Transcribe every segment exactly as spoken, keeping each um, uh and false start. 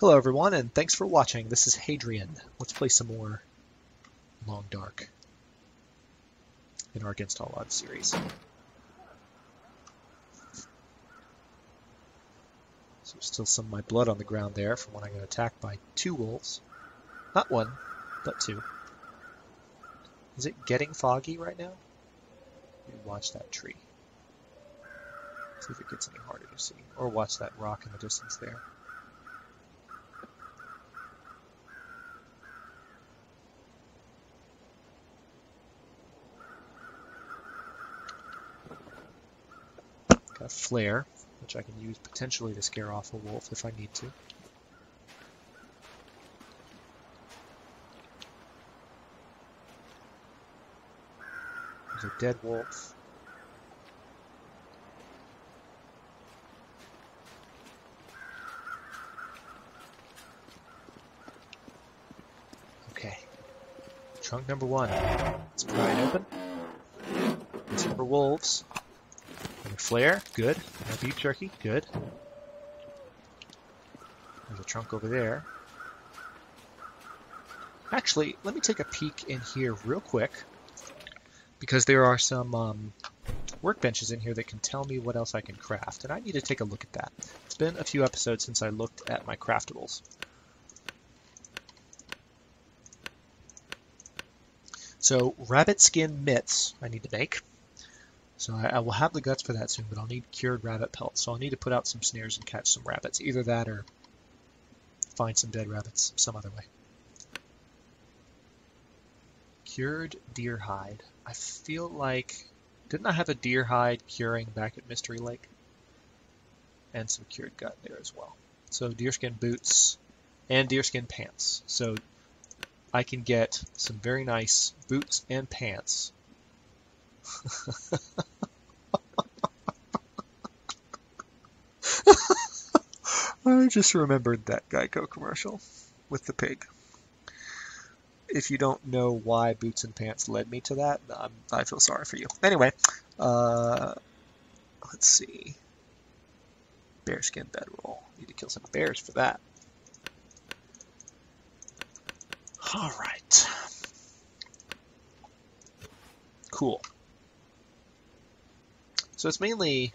Hello everyone, and thanks for watching. This is Hadrian. Let's play some more Long Dark in our Against All Odds series. So there's still some of my blood on the ground there from when I got attacked by two wolves. Not one, but two. Is it getting foggy right now? Maybe watch that tree. See if it gets any harder to see. Or watch that rock in the distance there. Got a flare, which I can use potentially to scare off a wolf if I need to. There's a dead wolf. Okay. Trunk number one. Let's pry it open. It's for wolves. Flare, good. No beef jerky, good. There's a trunk over there. Actually, let me take a peek in here real quick, because there are some um, workbenches in here that can tell me what else I can craft, and I need to take a look at that. It's been a few episodes since I looked at my craftables. So, rabbit skin mitts I need to make. So I, I will have the guts for that soon, but I'll need cured rabbit pelts. So I'll need to put out some snares and catch some rabbits. Either that or find some dead rabbits some other way. Cured deer hide. I feel like... Didn't I have a deer hide curing back at Mystery Lake? And some cured gut there as well. So deerskin boots and deerskin pants. So I can get some very nice boots and pants. I just remembered that Geico commercial with the pig. If you don't know why boots and pants led me to that, I'm, I feel sorry for you. Anyway, uh, let's see. Bearskin bedroll. Need to kill some bears for that. All right. Cool. So it's mainly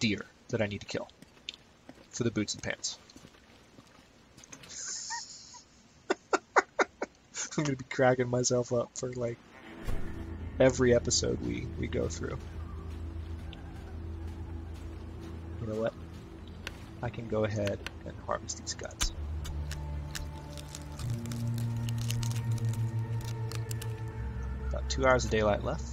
deer that I need to kill for the boots and pants. I'm going to be cracking myself up for like every episode we, we go through. You know what? I can go ahead and harvest these guts. About two hours of daylight left.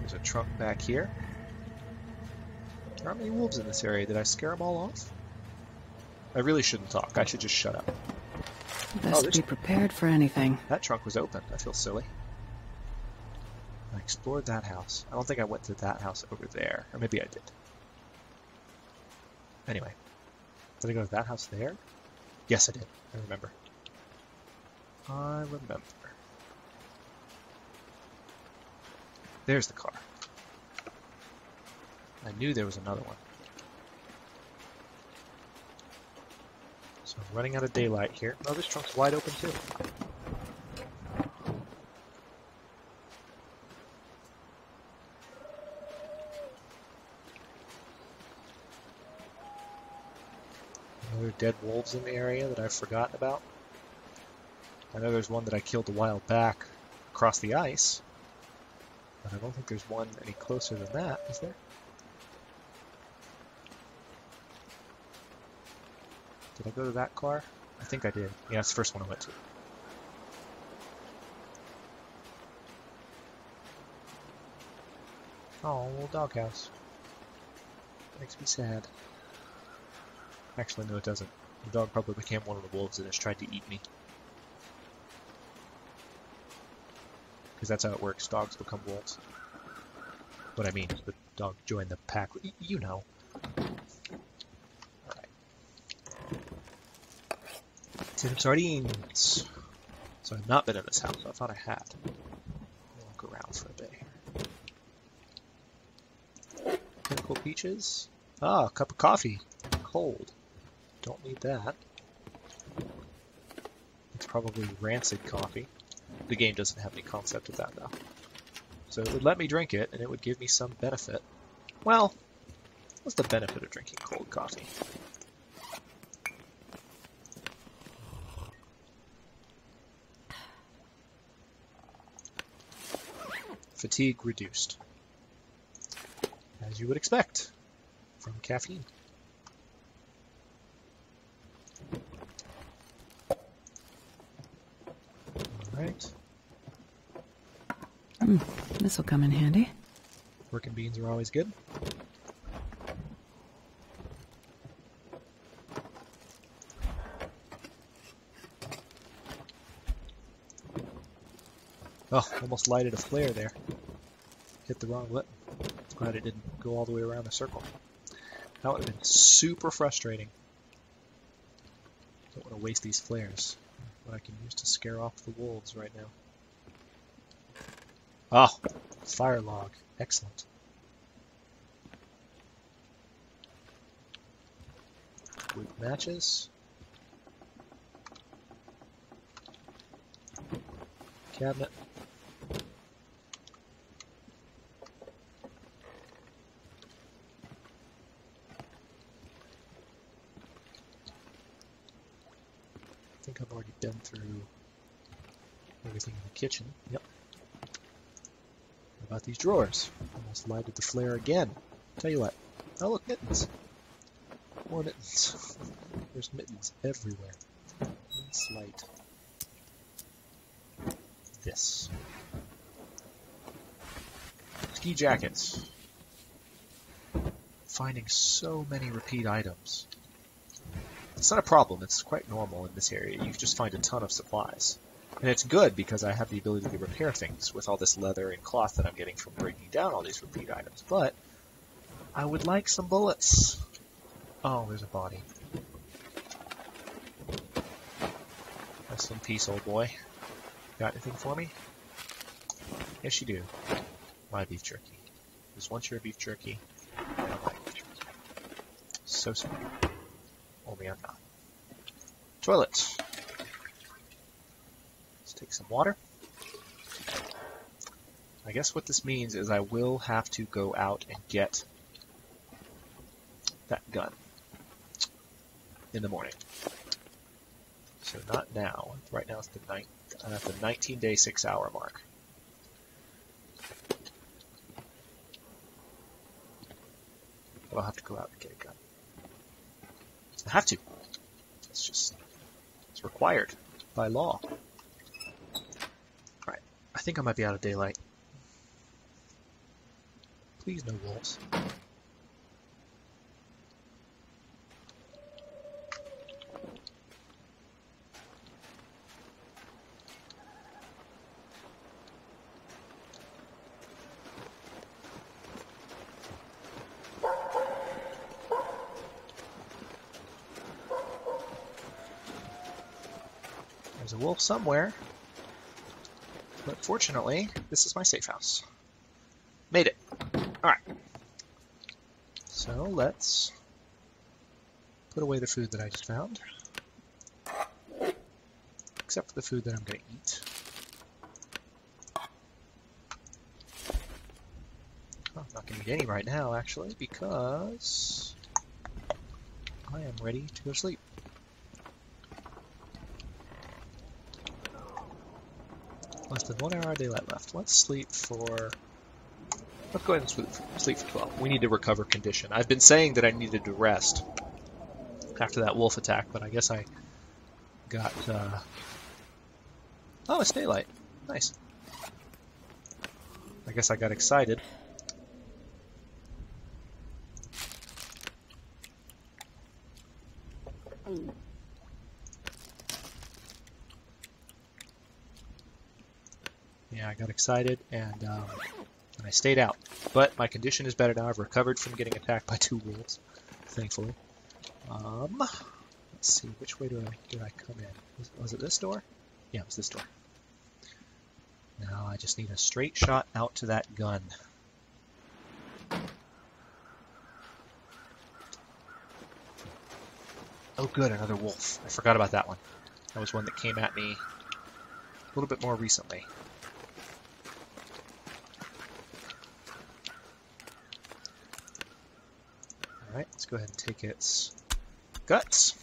There's a trunk back here. There aren't many wolves in this area. Did I scare them all off? I really shouldn't talk. I should just shut up. Best oh, be prepared for anything. That trunk was open. I feel silly. I explored that house. I don't think I went to that house over there. Or maybe I did. Anyway. Did I go to that house there? Yes, I did. I remember. I remember. There's the car. I knew there was another one. So I'm running out of daylight here. Oh, this trunk's wide open too. Another dead wolves in the area that I've forgotten about. I know there's one that I killed a while back across the ice. But I don't think there's one any closer than that, is there? Did I go to that car? I think I did. Yeah, it's the first one I went to. Oh, little doghouse. Makes me sad. Actually, no, it doesn't. The dog probably became one of the wolves and has tried to eat me. Because that's how it works. Dogs become wolves. What I mean is the dog joined the pack. Y you know. Alright. Tim sardines. So I've not been in this house. I thought I had. I'll walk around for a bit here. Pinnacle peaches. Ah, a cup of coffee. Cold. Don't need that. It's probably rancid coffee. The game doesn't have any concept of that, though. So it would let me drink it, and it would give me some benefit. Well, what's the benefit of drinking cold coffee? Fatigue reduced. As you would expect from caffeine. Alright. Mm, this'll come in handy. Working beans are always good. Oh, almost lighted a flare there. Hit the wrong button. Glad it didn't go all the way around the circle. That would have been super frustrating. Don't want to waste these flares. What I can use to scare off the wolves right now. Ah, fire log. Excellent. Wood matches. Cabinet. I think I've already been through everything in the kitchen. Yep. What about these drawers? Almost lighted the flare again. Tell you what. Oh, look, mittens. More mittens. There's mittens everywhere. Let's light this. Ski jackets. Finding so many repeat items. It's not a problem, it's quite normal in this area. You just find a ton of supplies. And it's good because I have the ability to repair things with all this leather and cloth that I'm getting from breaking down all these repeat items. But I would like some bullets. Oh, there's a body. Rest in peace, old boy. Got anything for me? Yes, you do. My beef jerky. Just want your beef jerky. I don't like beef jerky. So sweet. Only I'm not. Toilet. Let's take some water. I guess what this means is I will have to go out and get that gun in the morning. So not now. Right now it's the night. I'm at the nineteen day, six hour mark. But I'll have to go out and get a gun. I have to. It's just, it's required by law. Alright, I think I might be out of daylight. Please, no wolves. There's a wolf somewhere, but fortunately, this is my safe house. Made it. Alright. So let's put away the food that I just found. Except for the food that I'm going to eat. Well, I'm not going to eat any right now, actually, because I am ready to go to sleep. Less than one hour of daylight left. Let's sleep for... Let's go ahead and sleep for, sleep for twelve. We need to recover condition. I've been saying that I needed to rest after that wolf attack, but I guess I got... Uh... Oh, it's daylight. Nice. I guess I got excited. Mm. Yeah, I got excited, and, um, and I stayed out. But my condition is better now. I've recovered from getting attacked by two wolves, thankfully. Um, let's see, which way did I, did I come in? Was, was it this door? Yeah, it was this door. Now I just need a straight shot out to that gun. Oh good, another wolf. I forgot about that one. That was one that came at me a little bit more recently. Alright, let's go ahead and take its guts.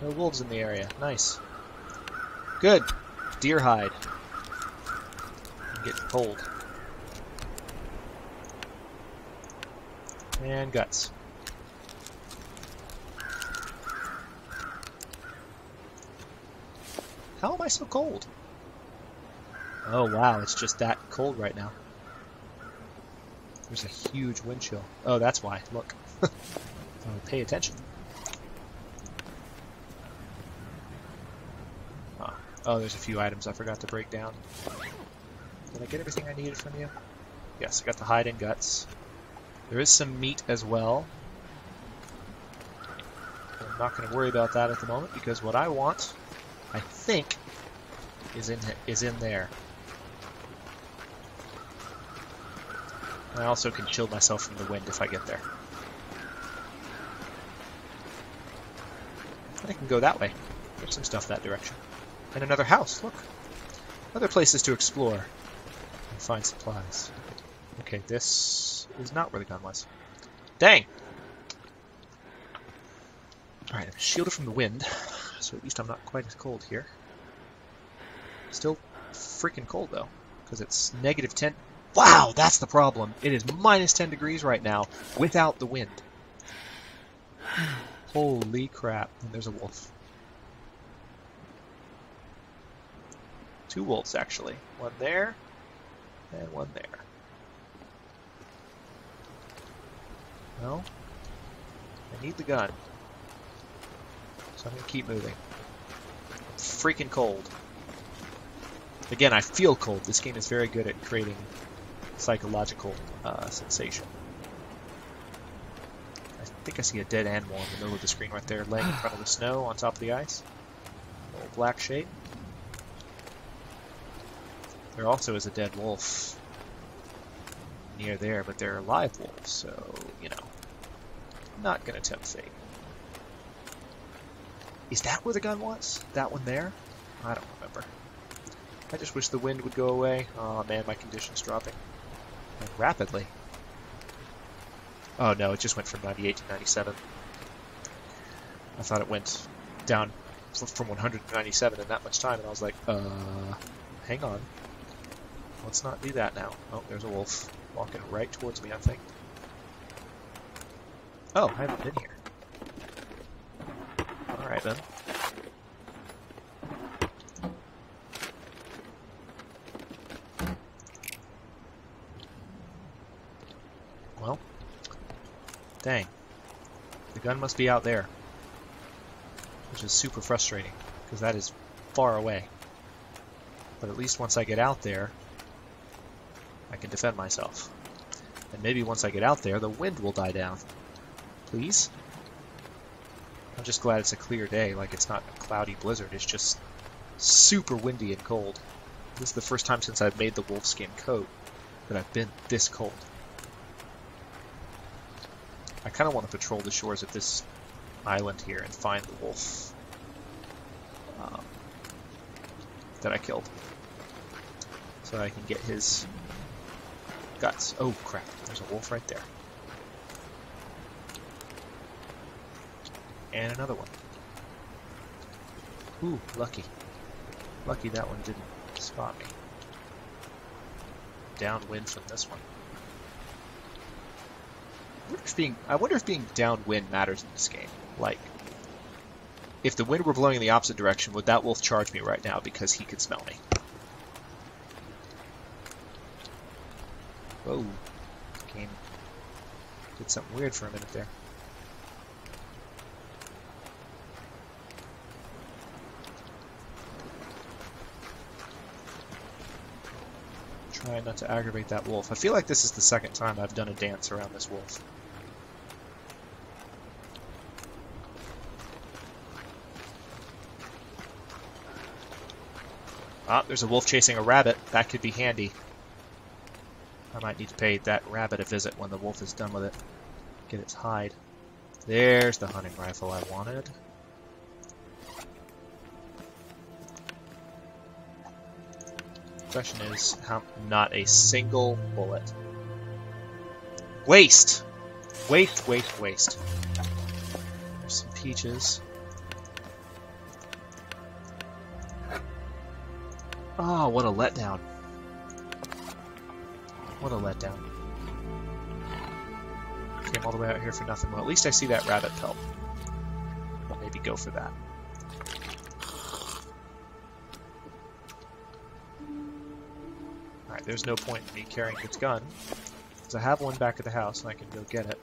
No wolves in the area. Nice. Good. Deer hide. I'm getting cold. And guts. How am I so cold? Oh wow, it's just that cold right now. There's a huge wind chill. Oh, that's why. Look. So pay attention. Oh, there's a few items I forgot to break down. Did I get everything I needed from you? Yes, I got the hide and guts. There is some meat as well. I'm not going to worry about that at the moment because what I want, I think, is in is in there. I also can shield myself from the wind if I get there. I can go that way. There's some stuff that direction. And another house, look. Other places to explore and find supplies. Okay, this is not where the gun was. Dang! Alright, I'm shielded from the wind, so at least I'm not quite as cold here. Still freaking cold, though, because it's negative ten. Wow, that's the problem. It is minus ten degrees right now without the wind. Holy crap. And there's a wolf. Two wolves, actually. One there, and one there. No? I need the gun. So I'm going to keep moving. I'm freaking cold. Again, I feel cold. This game is very good at creating psychological uh, sensation. I think I see a dead animal in the middle of the screen right there, laying in front of the snow on top of the ice. A little black shape. There also is a dead wolf near there, but they're live wolves, so, you know, I'm not going to tempt fate. Is that where the gun was? That one there? I don't remember. I just wish the wind would go away. Oh man, my condition's dropping. And rapidly. Oh no, it just went from ninety-eight to ninety-seven. I thought it went down from one hundred to ninety-seven in that much time, and I was like, uh, hang on. Let's not do that now. Oh, there's a wolf walking right towards me, I think. Oh, I haven't been here. Alright then. Well, dang. The gun must be out there. Which is super frustrating, because that is far away. But at least once I get out there, I can defend myself. And maybe once I get out there, the wind will die down. Please? I'm just glad it's a clear day, like it's not a cloudy blizzard. It's just super windy and cold. This is the first time since I've made the wolfskin coat that I've been this cold. I kind of want to patrol the shores of this island here and find the wolf um, that I killed. So I can get his guts. Oh crap, there's a wolf right there. And another one. Ooh, lucky. Lucky that one didn't spot me. Downwind from this one. I wonder if being, I wonder if being downwind matters in this game. Like, if the wind were blowing in the opposite direction, would that wolf charge me right now because he could smell me? Whoa, game did something weird for a minute there. Trying not to aggravate that wolf. I feel like this is the second time I've done a dance around this wolf. Ah, there's a wolf chasing a rabbit. That could be handy. I might need to pay that rabbit a visit when the wolf is done with it. Get its hide. There's the hunting rifle I wanted. Question is, how, not a single bullet. Waste! Waste, waste, waste. There's some peaches. Oh, what a letdown. What a letdown. Came all the way out here for nothing. Well, at least I see that rabbit pelt. I'll maybe go for that. Alright, there's no point in me carrying this gun, because I have one back at the house and I can go get it.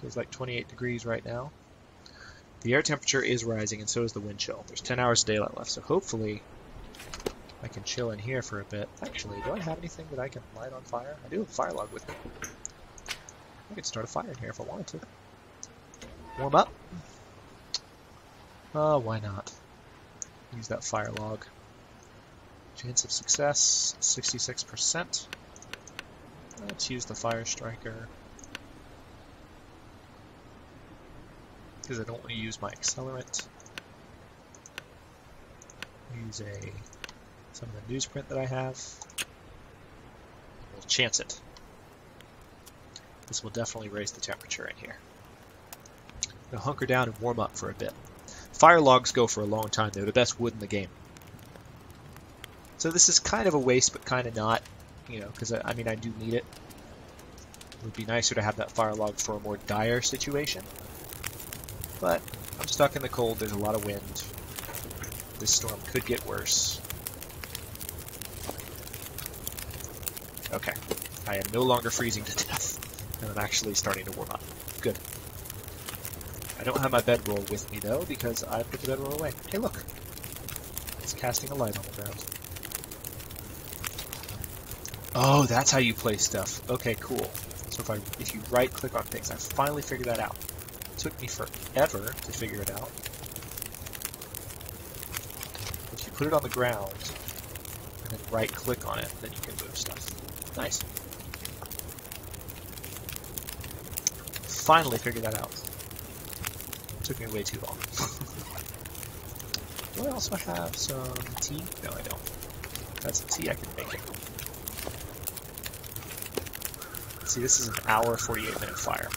Feels like twenty-eight degrees right now. The air temperature is rising, and so is the wind chill. There's ten hours of daylight left, so hopefully I can chill in here for a bit. Actually, do I have anything that I can light on fire? I do have a fire log with me. I could start a fire in here if I wanted to. Warm up. Uh, why not? Use that fire log. Chance of success, sixty-six percent. Let's use the fire striker, because I don't want to use my accelerant. Use a some of the newsprint that I have. We'll chance it. This will definitely raise the temperature in here. I'm gonna hunker down and warm up for a bit. Fire logs go for a long time. They're the best wood in the game. So this is kind of a waste, but kind of not, you know, because I, I mean I do need it. It would be nicer to have that fire log for a more dire situation. But I'm stuck in the cold, there's a lot of wind. This storm could get worse. Okay, I am no longer freezing to death, and I'm actually starting to warm up. Good. I don't have my bedroll with me though, because I put the bedroll away. Hey look, it's casting a light on the ground. Oh, that's how you play stuff. Okay, cool. So if I, if you right click on things, I finally figured that out. Took me forever to figure it out. If you put it on the ground and then right click on it, then you can move stuff. Nice. Finally figured that out. Took me way too long. Do I also have some tea? No, I don't. If that's the tea, I can make it. See, this is an hour, forty-eight minute fire.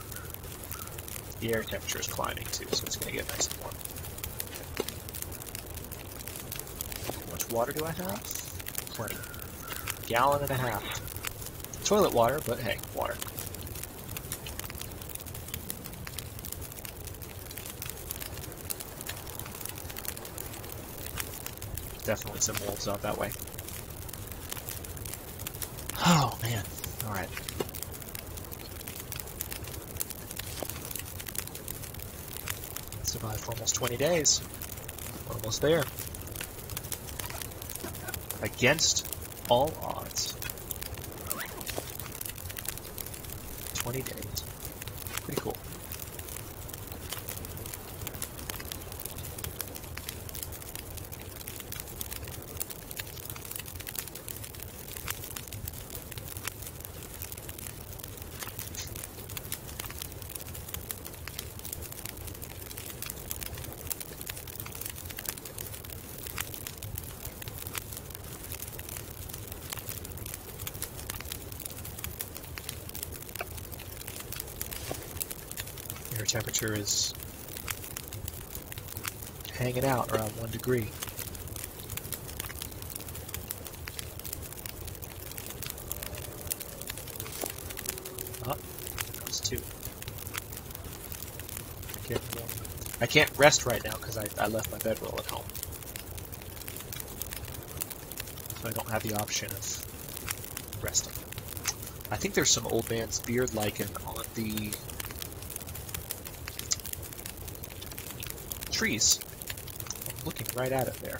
The air temperature is climbing too, so it's going to get nice and warm. How much water do I have? Plenty. A gallon and a half. Toilet water, but hey, water. Definitely some wolves out that way. Oh, man. Alright. Survived for almost twenty days. Almost there. Against all odds. twenty days. Pretty cool. Temperature is hanging out around one degree. Oh, that's two. I can't, I can't rest right now because I, I left my bedroll at home. So I don't have the option of resting. I think there's some old man's beard lichen on the trees. I'm looking right at it there.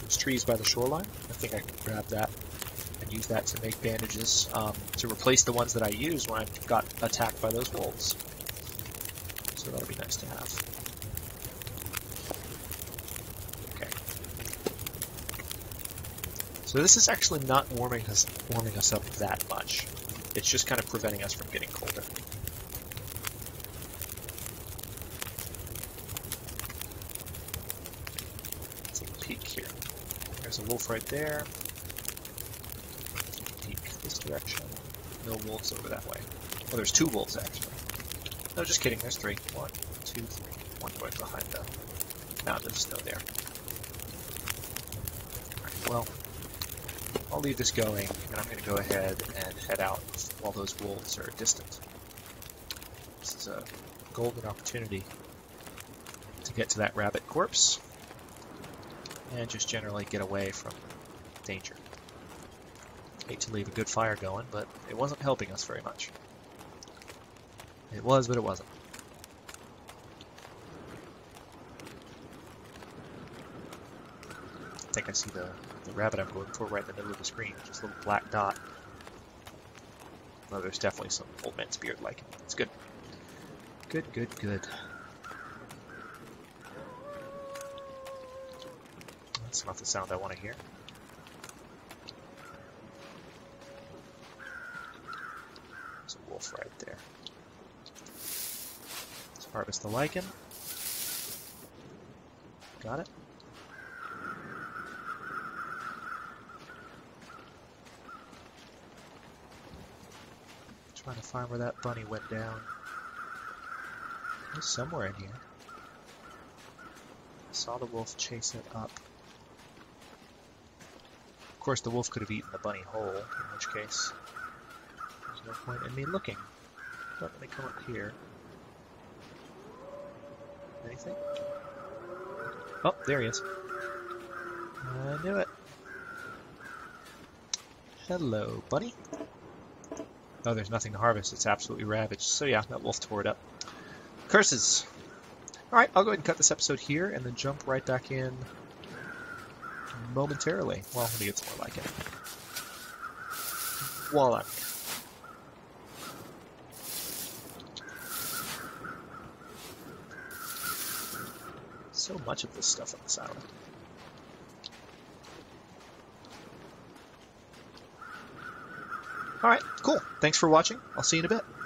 There's trees by the shoreline. I think I can grab that. and use that to make bandages um, to replace the ones that I used when I got attacked by those wolves. So that'll be nice to have. Okay. So this is actually not warming us warming us up that much. It's just kind of preventing us from getting colder. Let's take a peek here. There's a wolf right there. Peek this direction. No wolves over that way. Well, there's two wolves actually. No, just kidding. There's three. One, two, three. One right behind them. Now there's snow there. All right, well, I'll leave this going, and I'm going to go ahead and head out while those wolves are distant. This is a golden opportunity to get to that rabbit corpse, and just generally get away from danger. Hate to leave a good fire going, but it wasn't helping us very much. It was, but it wasn't. I think I see the The rabbit I'm going for right in the middle of the screen, just a little black dot. Well, there's definitely some old man's beard like it. It's good. Good, good, good. That's not the sound I want to hear. There's a wolf right there. Let's harvest the lichen. Got it. Trying to find where that bunny went down. It's somewhere in here. Saw the wolf chase it up. Of course, the wolf could have eaten the bunny whole, in which case there's no point in me looking. But let me come up here. Anything? Oh, there he is. I knew it. Hello, bunny. Oh, there's nothing to harvest. It's absolutely ravaged. So yeah, that wolf tore it up. Curses! Alright, I'll go ahead and cut this episode here and then jump right back in momentarily. Well, let me get some more like it. Voila. So much of this stuff on this island. Alright, cool. Thanks for watching. I'll see you in a bit.